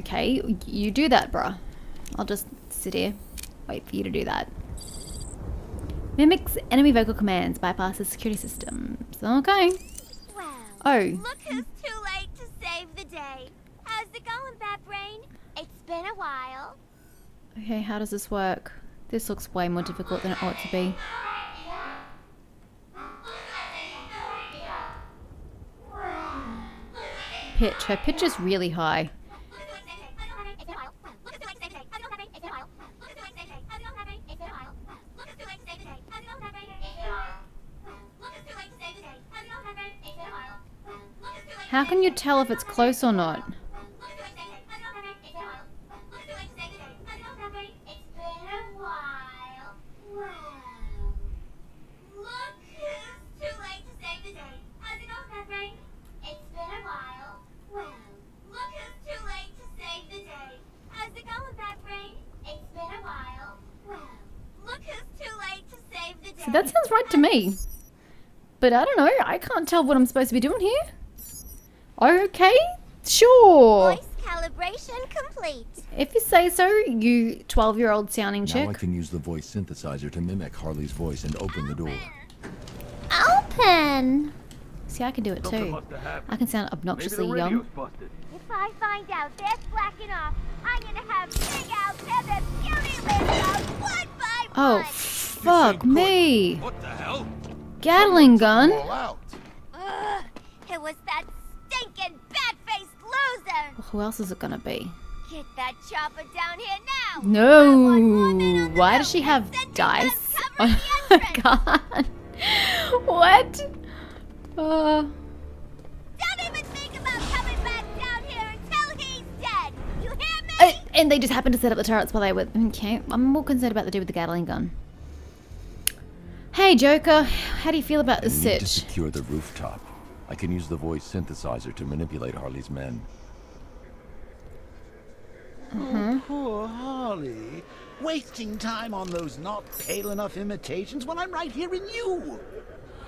Okay, you do that, bruh. I'll just sit here, wait for you to do that. Mimics enemy vocal commands, bypasses security systems. Okay. Well, oh. Look who's too late to save the day. How's it going, Bat Brain? It's been a while. Okay, how does this work? This looks way more difficult than it ought to be. Pitch. Her pitch is really high. How can you tell if it's close or not? So that sounds right to me. But I don't know, I can't tell what I'm supposed to be doing here. Okay, sure. Voice calibration complete. If you say so, you 12-year-old sounding chick. Now I can use the voice synthesizer to mimic Harley's voice and open the door. Open! See, I can do it too. I can sound obnoxiously young. If I find out they're slacking off, I'm gonna have big out their beauty limbs out one by one. Oh, fuck me. What the hell? Gatling gun? It was that stinking bad-faced loser. Well, who else is it gonna be? Get that chopper down here now. No. Why does she have dice on her gun? What? Don't even think about coming back down here until he's dead. You hear me? And they just happened to set up the turrets while they were. Okay, I'm more concerned about the dude with the Gatling gun. Hey, Joker, how do you feel about this sitch? I need to secure the rooftop. I can use the voice synthesizer to manipulate Harley's men. Oh, poor Harley. Wasting time on those not pale enough imitations when I'm right here in you.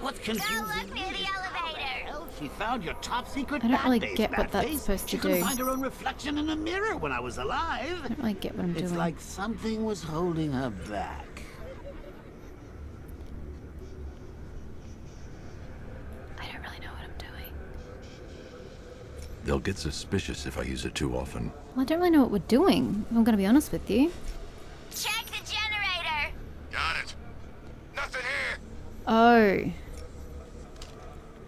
What's confusing? Go look near the elevator. Well, she found your top secret. I don't really get what that's supposed to do. She couldn't find her own reflection in a mirror when I was alive. I don't really get what I'm doing. It's like something was holding her back. They'll get suspicious if I use it too often. Well, I don't really know what we're doing, if I'm gonna be honest with you. Check the generator! Got it. Nothing here! Oh.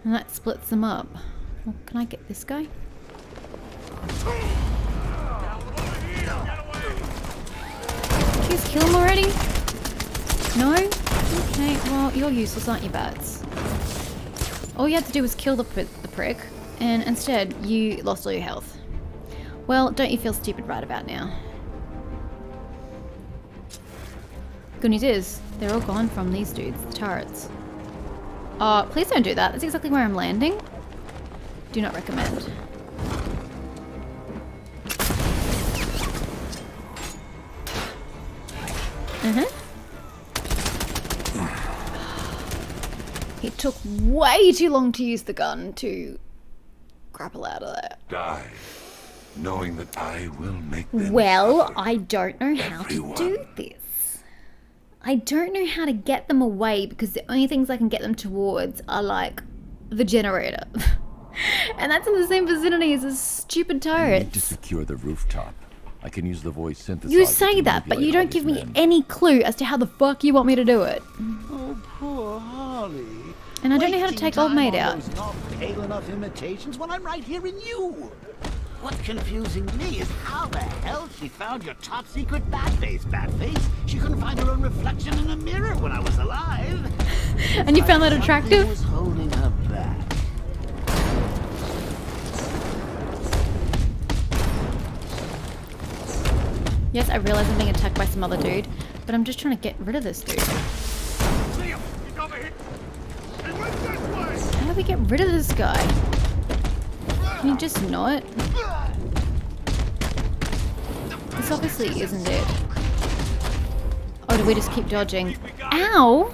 And that splits them up. Well, can I get this guy? Please kill him already? No? Okay, well, you're useless, aren't you, Bats? All you had to do was kill the prick. And instead, you lost all your health. Well, don't you feel stupid right about now? Good news is, they're all gone from these dudes, the turrets. Oh, please don't do that. That's exactly where I'm landing. Do not recommend. It took way too long to use the gun to grapple out of that. Die, knowing that I will make them. Well, I don't know how to do this. I don't know how to get them away because the only things I can get them towards are like the generator, and that's in the same vicinity as this stupid turret. I need to secure the rooftop. I can use the voice synthesizer. You say that, but you don't give me any clue as to how the fuck you want me to do it. Oh, poor Harley. And I don't know how to take old mate out. Not pale enough imitations when I'm right here in you. What's confusing me is how the hell she found your top secret Batface. She couldn't find her own reflection in a mirror when I was alive. And you found that attractive? Was holding her back. Yes, I realize I'm being attacked by some other dude, but I'm just trying to get rid of this dude. How do we get rid of this guy? Can you just not? This obviously isn't it. Oh, do we just keep dodging? Ow!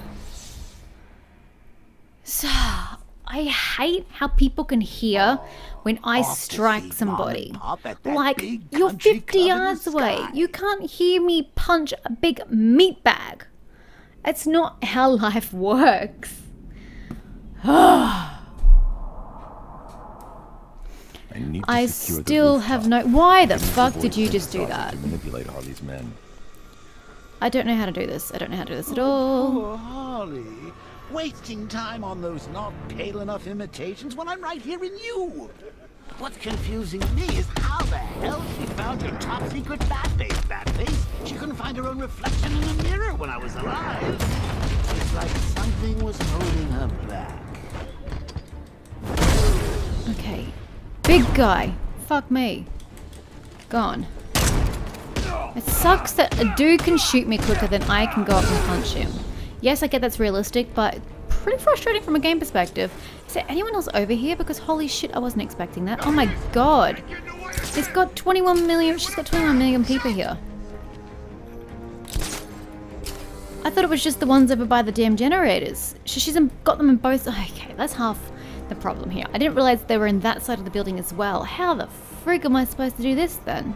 So, I hate how people can hear when I strike somebody. Like, you're 50 yards away. You can't hear me punch a big meat bag. It's not how life works. I still have no... Why the fuck did you just do that? Manipulate all these men. I don't know how to do this. I don't know how to do this at all. Oh, Harley. Wasting time on those not pale enough imitations when I'm right here in you. What's confusing me is how the hell she found your top secret bad face, She couldn't find her own reflection in a mirror when I was alive. It's like something was holding her back. Okay. Big guy. Fuck me. Gone. It sucks that a dude can shoot me quicker than I can go up and punch him. Yes, I get that's realistic, but pretty frustrating from a game perspective. Is there anyone else over here? Because holy shit, I wasn't expecting that. Oh my god. It's got 21 million, she's got 21 million people here. I thought it was just the ones over by the damn generators. She's got them in both. Okay, that's half the problem here. I didn't realize they were in that side of the building as well. How the frig am I supposed to do this then?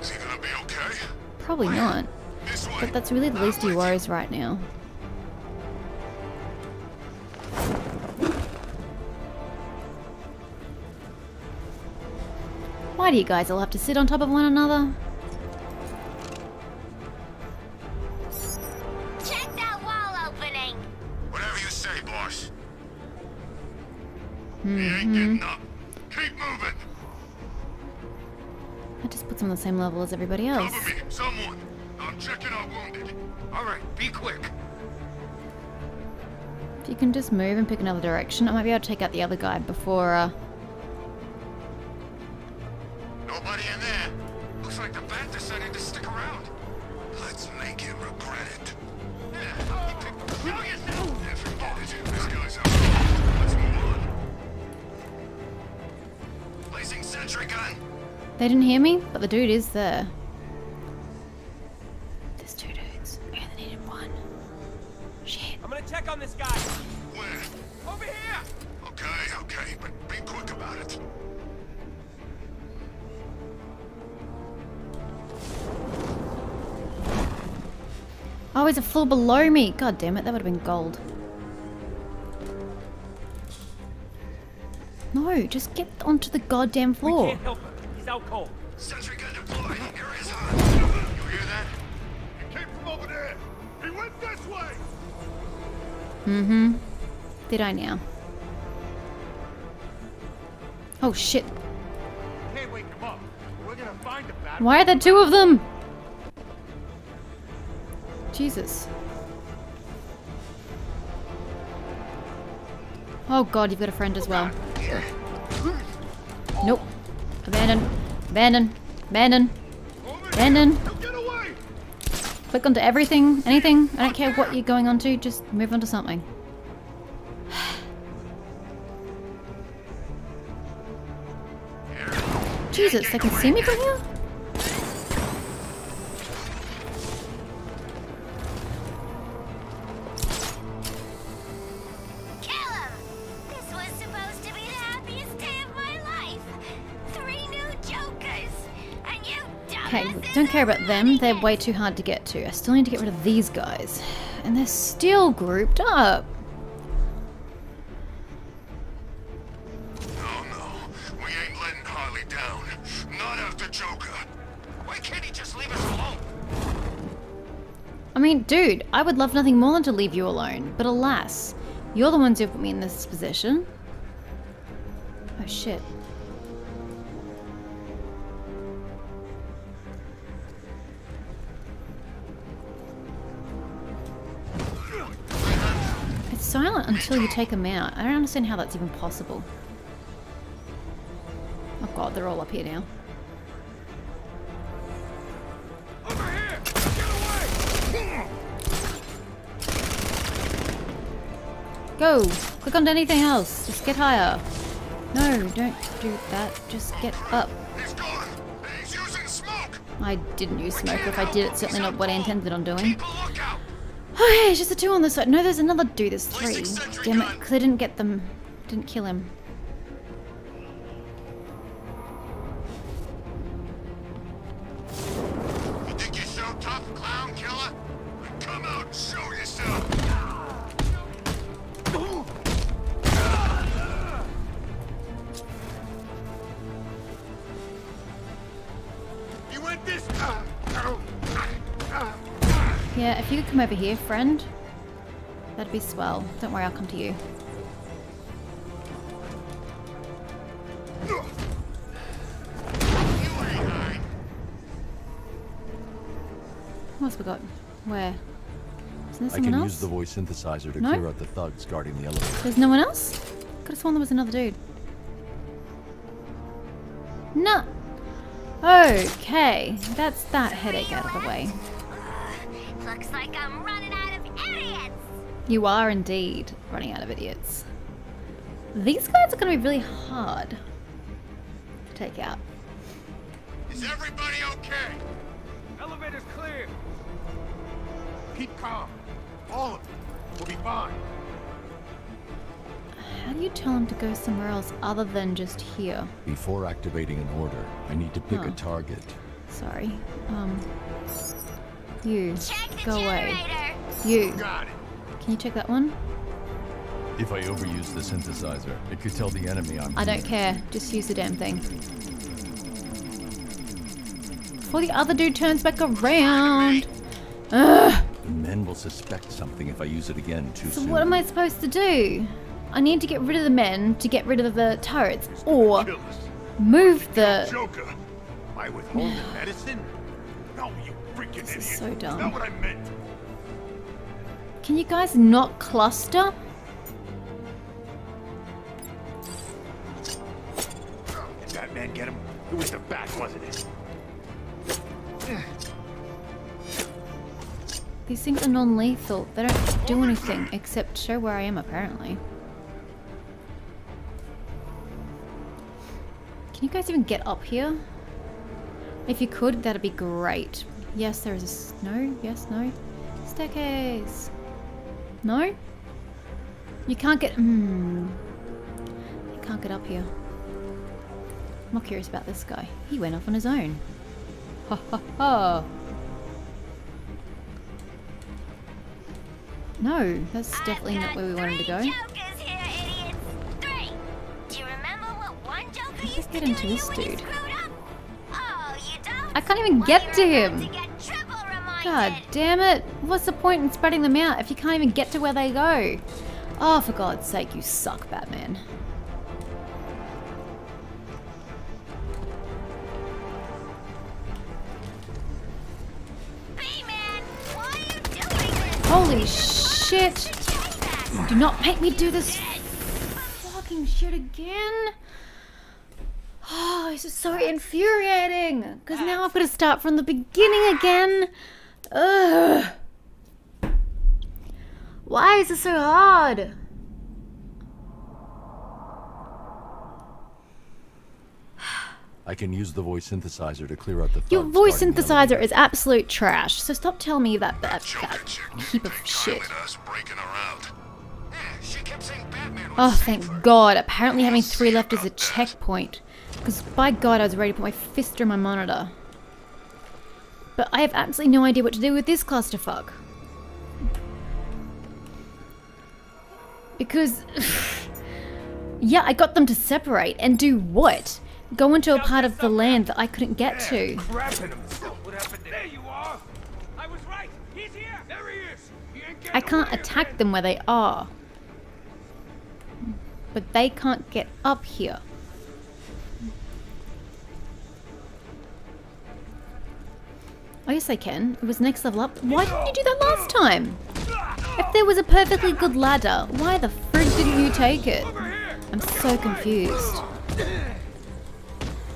Is he gonna be okay? Probably not. But that's really the least he worries right now. Why do you guys all have to sit on top of one another? Check that wall opening. Whatever you say, boss. He ain't getting up. Keep moving. That just puts him on the same level as everybody else. Cover me, someone. I'm checking out wounded. All right, be quick. If you can just move and pick another direction, I might be able to take out the other guy before. Nobody in there. Looks like the bat decided to stick around. Let's make him regret it. Yeah, he picked the brilliant move. Yeah, forget it. This guy's out. Let's move on. Placing sentry gun. They didn't hear me, but the dude is there. Check on this guy. Where? Over here. Okay, okay, but be quick about it. Oh, he's a floor below me. God damn it, that would have been gold. No, just get onto the goddamn floor. We can't help him. He's out cold. Sentry gun deployed. Here is hot. You hear that? He came from over there. He went this way. Did I now? Oh shit. Can't wake him up. We're gonna find him. Why are there two of them? Jesus. Oh god, you've got a friend as well. Nope. Abandon. Abandon. Abandon. Abandon. Click onto everything, anything. I don't care what you're going onto, just move onto something. Jesus, they can see me from here? Kill him! This was supposed to be the happiest day of my life. 3 new jokers, and you dumbasses. Okay, don't care about them. They're way too hard to get to. I still need to get rid of these guys, and they're still grouped up. I mean, dude, I would love nothing more than to leave you alone, but alas, you're the ones who put me in this position. Oh shit. It's silent until you take them out. I don't understand how that's even possible. Oh god, they're all up here now. Go! Click on anything else. Just get higher. No, don't do that. Just get up. He's gone. He's using smoke. I didn't use smoke. If I did, it's certainly not what I intended on doing. Okay, it's just the 2 on this side. No, there's another dude. There's 3. Damn it, because I didn't get them. didn't kill him. You think you're so tough, clown killer? Then come out and show yourself! You want this? Yeah, if you could come over here, friend, that'd be swell. Don't worry, I'll come to you. What's we got? Where? Isn't there someone else? I can use the voice synthesizer to clear out the thugs guarding the elevator. There's no one else? Could have sworn there was another dude. No. Okay, that's that headache out of the way. Looks like I'm running out of idiots. You are indeed running out of idiots. These guys are going to be really hard to take out. Is everybody okay? Elevator's clear. Keep calm. All of you will be fine. How do you tell him to go somewhere else other than just here? Before activating an order, I need to pick a target. Sorry. You. Go away. You. Got it. Can you check that one? If I overuse the synthesizer, it could tell the enemy I'm... I don't care. Just use the damn thing. Before the other dude turns back around. Ugh. The men will suspect something if I use it again too soon. So what am I supposed to do? I need to get rid of the men to get rid of the turrets, or move the... Joker. By withholding medicine? No, you... This is so dumb. Not what I meant. Can you guys not cluster? Did that man get him? It was the back, wasn't it? These things are non-lethal. They don't do anything except show where I am, apparently. Can you guys even get up here? If you could, that'd be great. Yes, there is a snow. Yes, no. Staircase. No? You can't get... You can't get up here. I'm not curious about this guy. He went off on his own. Ha ha ha. No, that's definitely not where we wanted to go. Jokers here, idiots. Three. Do you remember what one joker used to do to you when you screwed up? Oh, you don't? I can't even get to him. God damn it! What's the point in spreading them out if you can't even get to where they go? Oh, for God's sake, you suck, Batman. Batman, why are you doing this? Holy shit! Do not make me do this fucking shit again! Oh, this is so infuriating! Because now I've got to start from the beginning again! Ugh. Why is this so hard? I can use the voice synthesizer to clear out the... Your voice synthesizer is absolute trash, so stop telling me about that heap of shit. Oh, thank God. Apparently having 3 left is a checkpoint. Because by God, I was ready to put my fist through my monitor. But I have absolutely no idea what to do with this clusterfuck. Because, yeah, I got them to separate and do what? Go into a part of the land that I couldn't get to. I can't attack them where they are. But they can't get up here. I guess I can. It was next level up. Why didn't you do that last time? If there was a perfectly good ladder, why the frig didn't you take it? I'm so confused.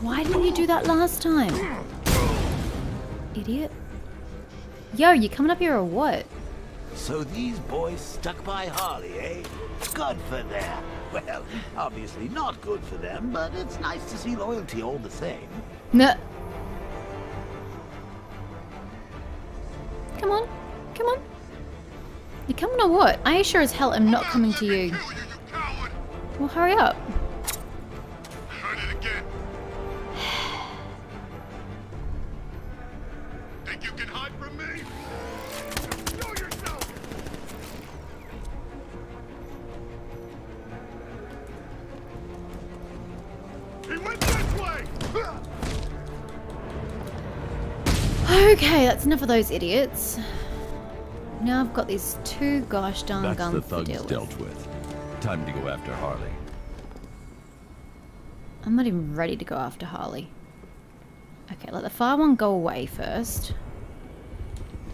Why didn't you do that last time? Idiot. Yo, you coming up here or what? So these boys stuck by Harley, eh? Good for them. Well, obviously not good for them, but it's nice to see loyalty all the same. No. Come on, come on. You coming or what? I sure as hell am not coming to you. Well, hurry up. Heard it again. Think you can hide from me? Show yourself. He went this way. Okay, that's enough of those idiots. Now I've got these two gosh darn guns to deal with. Dealt with. Time to go after Harley. I'm not even ready to go after Harley. Okay, let the far one go away first.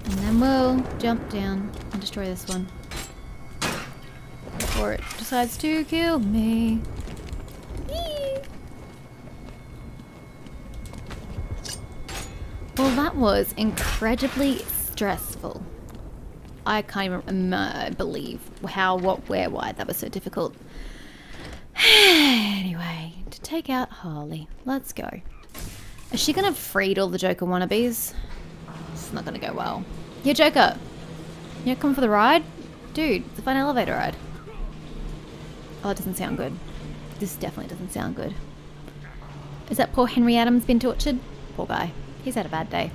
And then we'll jump down and destroy this one. Before it decides to kill me. Eee! Well, that was incredibly stressful. I can't even believe how, what, where, why. That was so difficult. Anyway, to take out Harley. Let's go. Is she going to freed all the Joker wannabes? It's not going to go well. Yeah, Joker. You come for the ride? Dude, it's a fun elevator ride. Oh, that doesn't sound good. This definitely doesn't sound good. Is that poor Henry Adams been tortured? Poor guy. He's had a bad day.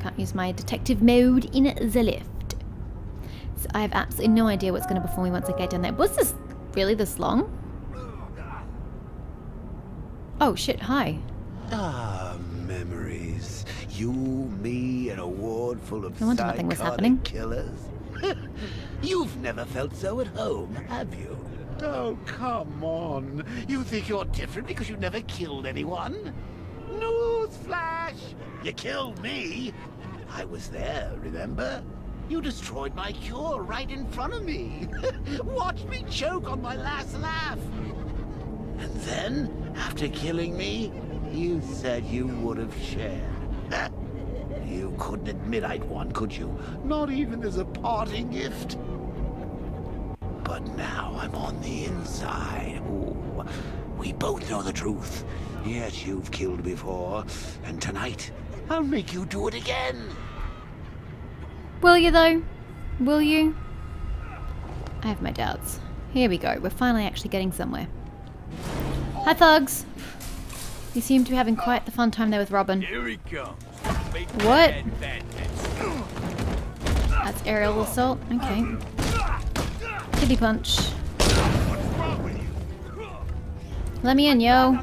Can't use my detective mode in the lift. So I have absolutely no idea what's going to befall me once I get down there. Was this really this long? Oh shit, hi. Ah, memories. You, me, and a ward full of psychotic killers. You've never felt so at home, have you? Oh, come on. You think you're different because you never killed anyone? Newsflash! You killed me! I was there, remember? You destroyed my cure right in front of me! Watch me choke on my last laugh! And then, after killing me, you said you would have shared. You couldn't admit I'd won, could you? Not even as a parting gift. But now I'm on the inside. Ooh, we both know the truth. Yes, you've killed before, and tonight, I'll make you do it again. Will you, though? Will you? I have my doubts. Here we go. We're finally actually getting somewhere. Hi, thugs. You seem to be having quite the fun time there with Robin. Here he comes. What? That's aerial assault. Okay. Kitty punch. Let me in, yo.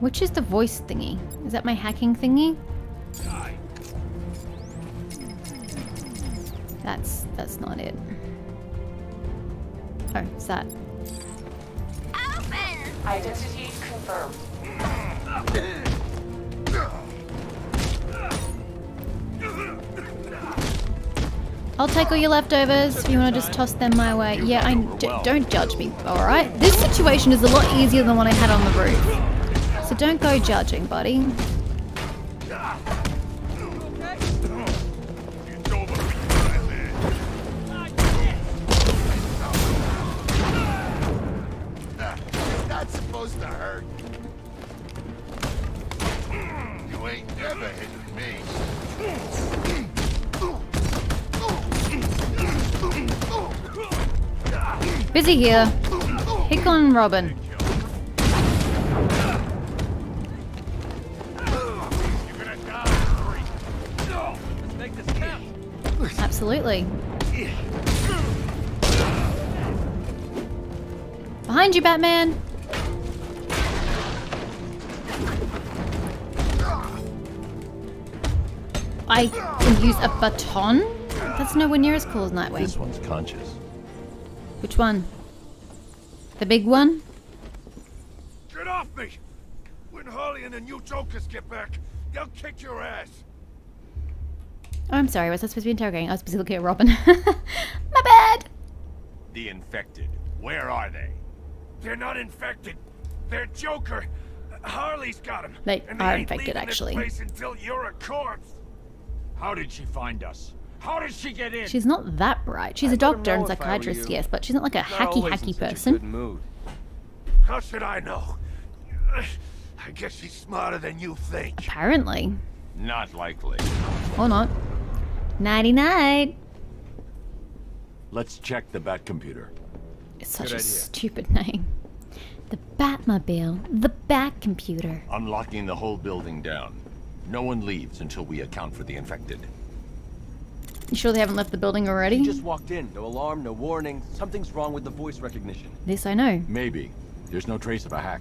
Which is the voice thingy? Is that my hacking thingy? That's not it. Oh, it's that. Open! Identity confirmed. I'll take all your leftovers if you want to just toss them my way. Yeah, don't judge me, alright? This situation is a lot easier than the one I had on the roof. So don't go judging, buddy. That's supposed to hurt. You ain't never hit me. Busy here. Pick on Robin. Absolutely. Behind you, Batman! I can use a baton? That's nowhere near as cool as Nightwing. This one's conscious. Which one? The big one? Get off me! When Harley and the new Jokers get back, they'll kick your ass! Oh, I'm sorry, was I supposed to be interrogating? I was busy looking at Robin. My bad! The infected. Where are they? They're not infected. They're Joker. Harley's got them. They are infected, actually. This place until you're a corpse. How did she find us? How did she get in? She's not that bright. She's a doctor and psychiatrist, yes, but she's not like a hacky person. Mood. How should I know? I guess she's smarter than you think. Apparently. Not likely. Or not. Nighty-night. Let's check the Bat Computer. It's such a stupid name. The Batmobile. The Bat Computer. I'm locking the whole building down. No one leaves until we account for the infected. You sure they haven't left the building already? He just walked in. No alarm, no warning. Something's wrong with the voice recognition. This I know. Maybe. There's no trace of a hack.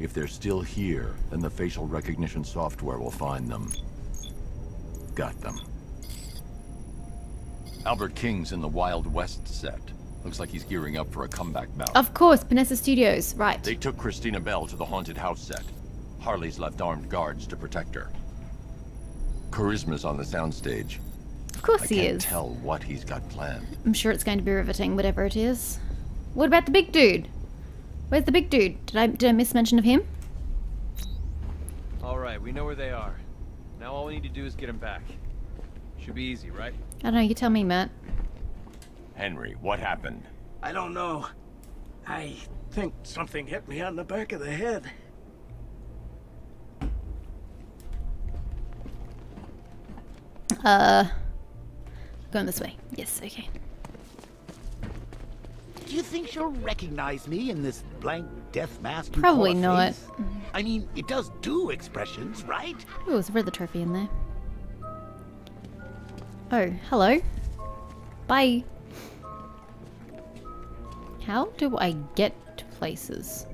If they're still here, then the facial recognition software will find them. Got them. Albert King's in the Wild West set. Looks like he's gearing up for a comeback bout. Of course, Panessa Studios, right. They took Christina Bell to the haunted house set. Harley's left armed guards to protect her. Charisma's on the soundstage. Of course he is. I can't tell what he's got planned. I'm sure it's going to be riveting, whatever it is. What about the big dude? Where's the big dude? Did I miss mention of him? All right, we know where they are. Now all we need to do is get him back. Should be easy, right? I don't know. You tell me, Matt. Henry, what happened? I don't know. I think something hit me on the back of the head. Going this way. Yes, okay. Do you think she'll recognize me in this blank death mask? Probably not. I mean, it does do expressions, right? Ooh, there's a Riddler trophy in there. Oh, hello. Bye. How do I get to places?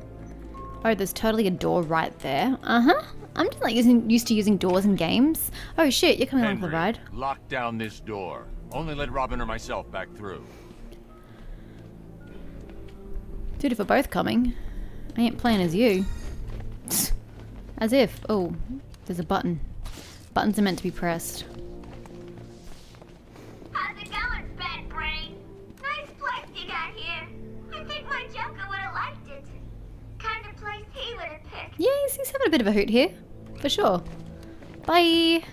Oh, there's totally a door right there. Uh-huh. I'm just like used to using doors in games. Oh shit, you're coming along for the ride. Lock down this door. Only let Robin or myself back through. Dude, if we're both coming, I ain't playing as you. As if. Oh, there's a button. Buttons are meant to be pressed. How's it going, Bad Brain? Nice place you got here. I think my Joker would have liked it. Kind of place he would have picked. Yeah, he's having a bit of a hoot here. For sure. Bye.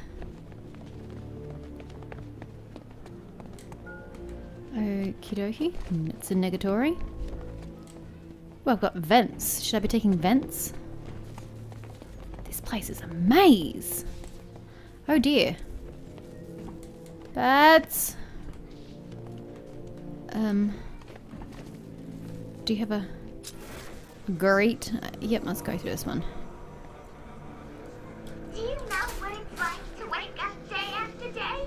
Okie dokie. It's a negatory. Well, I've got vents. Should I be taking vents? This place is a maze. Oh dear. Bats. Do you have a grate? Yep, let's go through this one. Do you know what it's like to wake up day after day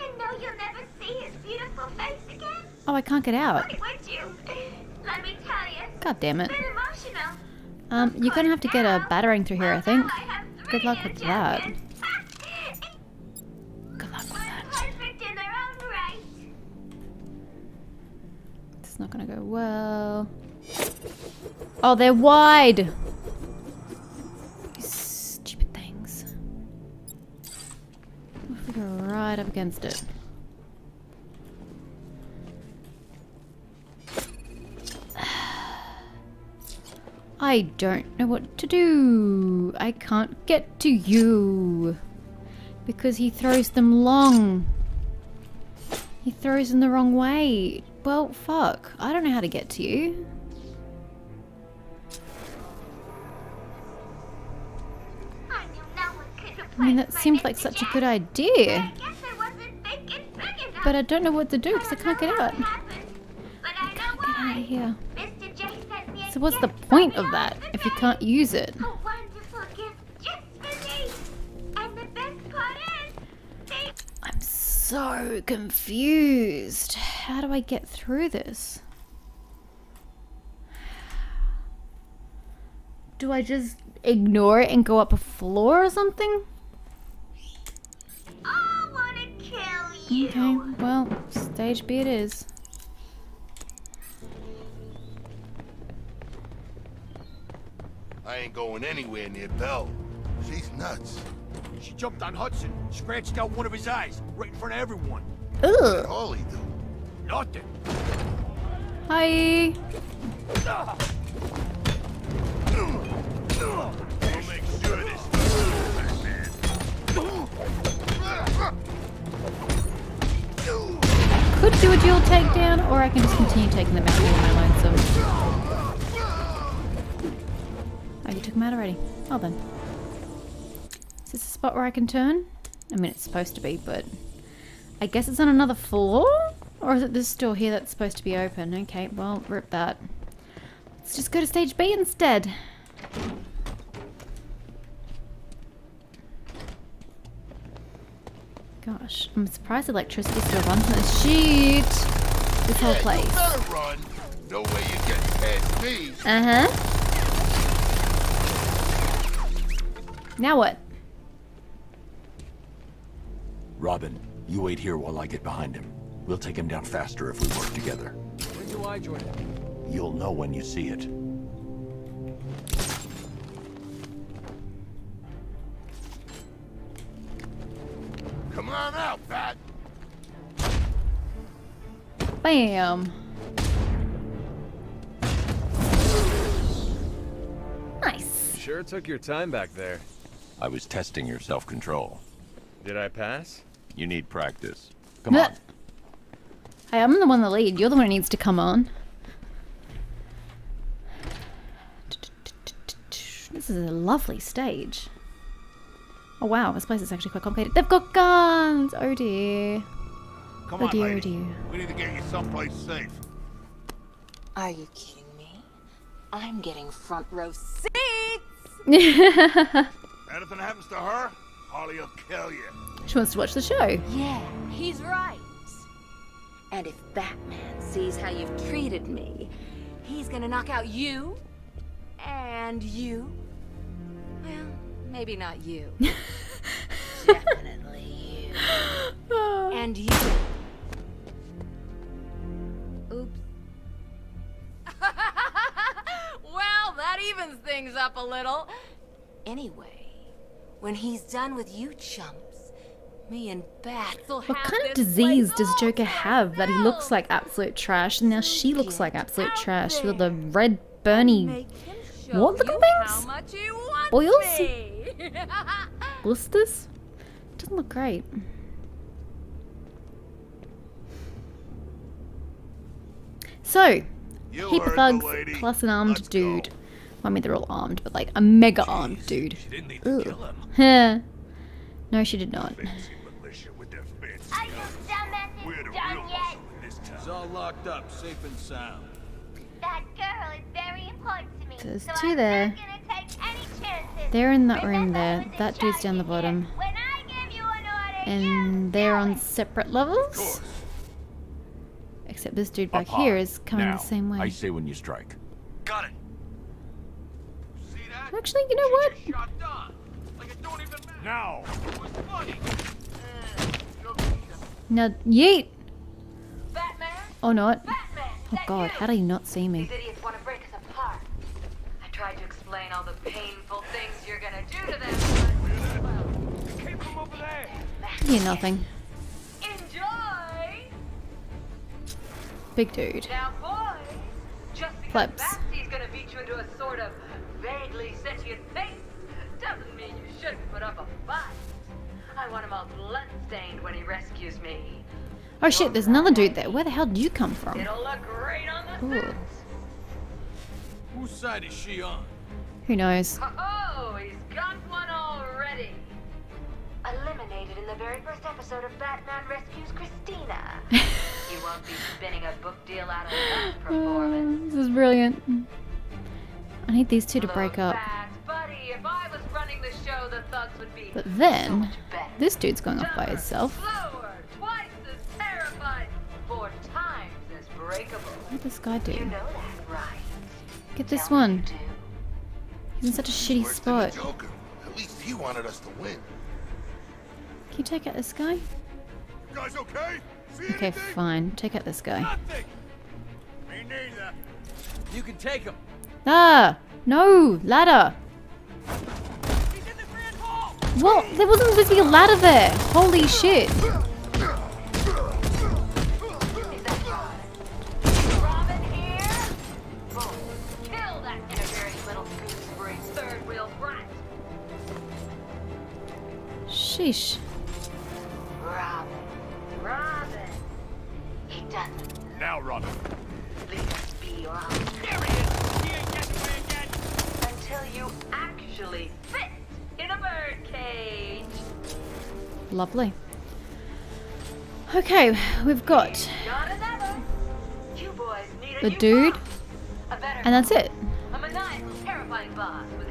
and know you'll never see his beautiful face again? Oh, I can't get out. Why would you? Let me tell you. God damn it. You're gonna have to get a battering through here, I think. Good luck with that. Good luck with that. It's not gonna go well. Oh, they're wide! You stupid things. What if we go right up against it? I don't know what to do. I can't get to you. Because he throws them long. He throws them the wrong way. Well, fuck. I don't know how to get to you. I mean, that seemed like such a good idea. But I don't know what to do because I can't get out. I can't get out of here. So what's the point of that if you can't use it? A wonderful gift just for me. And the best part is I'm so confused. How do I get through this? Do I just ignore it and go up a floor or something? I wanna kill you. Okay, well, stage B it is. I ain't going anywhere near Belle. She's nuts. She jumped on Hudson, scratched out one of his eyes, right in front of everyone. Ugh. What did Harley do? Nothing. Hi. I'll make sure this doesn't happen. Could do a dual takedown, or I can just continue taking them out on my lonesome. Oh, you took him out already. Well then. Is this spot where I can turn? I mean, it's supposed to be, but I guess it's on another floor? Or is it this door here that's supposed to be open? Okay, well, rip that. Let's just go to stage B instead. Gosh, I'm surprised electricity still runs in this shit. This whole place. No way you get past me. Now what? Robin, you wait here while I get behind him. We'll take him down faster if we work together. When do I join him? You'll know when you see it. Come on out, Pat! Bam! Nice. Sure took your time back there. I was testing your self-control. Did I pass? You need practice. Come on. Hey, I'm the one that lead. You're the one who needs to come on. This is a lovely stage. Oh wow, this place is actually quite complicated. They've got guns! Oh dear. Come on, lady. We need to get you someplace safe. Are you kidding me? I'm getting front row seats! Anything happens to her, Holly will kill you. She wants to watch the show. Yeah, he's right. And if Batman sees how you've treated me, he's gonna knock out you, and you. Well, maybe not you. Definitely you. And you. Oops. Well, that evens things up a little. Anyway, when he's done with you, chump, me and Bat will have. What kind of disease does Joker have that he looks like absolute trash, and now she looks like absolute trash with the red burny what looking things? Boils? Blisters? Doesn't look great. So, heap of thugs plus an armed dude. Well, I mean, they're all armed, but like a mega armed dude. Heh. No, she did not. Are you done yet? It's all locked up, safe and sound. That girl is very important to me. There's two there. They're in that room there. That dude's down the bottom. And they're on separate levels. Except this dude back here is coming the same way. I say when you strike. Got it. Actually, you know what? Now. Now, yeet! Batman? Or not. Batman, oh god, how do you not see me? These idiots want to break us apart. I tried to explain all the painful things you're gonna do to them, but you came from over there. You're nothing. Enjoy! Big dude. Now, boys, just because Batsy's gonna beat you into a sort of vaguely sentient face doesn't mean you shouldn't put up a fight. I want him all bloodstained when he rescues me. Oh shit, there's another dude there. Where the hell did you come from? It'll look great on the suit. Whose side is she on? Who knows? Oh, he's got one already. Eliminated in the very first episode of Batman Rescues Christina. You won't be spinning a book deal out of that performance. This is brilliant. I need these two to break up. If I was running the show, the thugs would be but then, so this dude's going off by himself. Slower, twice as terrified, 4 times as breakable. What did this guy do? You know that, right? Get this one. He's in such a shitty spot. At least he wanted us to win. Can you take out this guy? You guys okay? Okay, fine. Take out this guy. Me neither. You can take him. Ah! No! Ladder! Well, there wasn't supposed to be a ladder there. Holy shit. Sheesh. Robin. Robin. He done it. Now, Robin. Leave us be, Robin. There he is. He ain't getting away again. Until you actually fit in a birdcage. Lovely. Okay, we've got the dude, and that's it.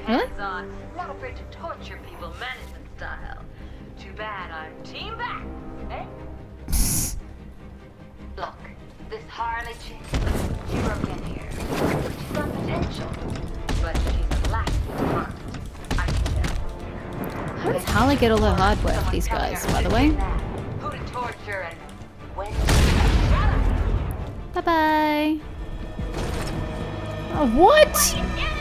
Really? Not afraid to torture people, management style. Too bad I'm team back, eh? Look, this Harley chick, she broke in here. She's got potential, but she's lacking heart. I can tell. How does Harley get all the hard work with these guys, by the way? Who to torture and when? Bye bye. Oh, what?